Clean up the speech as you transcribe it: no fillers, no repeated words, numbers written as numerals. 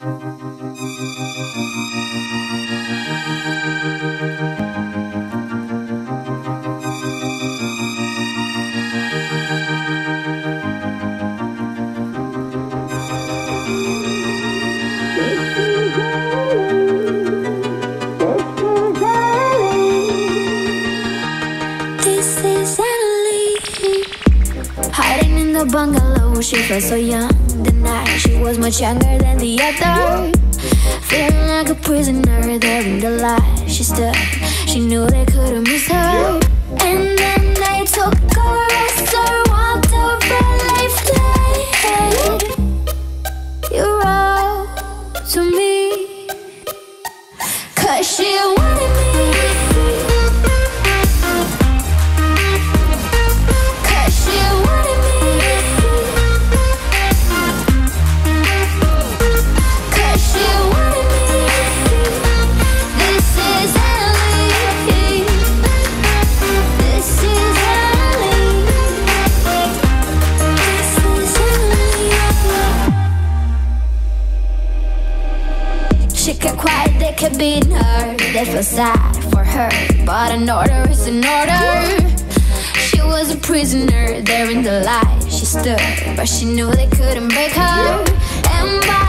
Hiding in the bungalow, she felt so young. The night she was much younger than the other. Feeling like a prisoner there in the light. She stood, she knew they couldn't miss her. And then they took her as her walked over lifeline. You wrote to me, 'cause she wanted me. She kept quiet, they kept beating her. They felt sad for her, but an order is an order. She was a prisoner there in the light. She stood, but she knew they couldn't break her. And by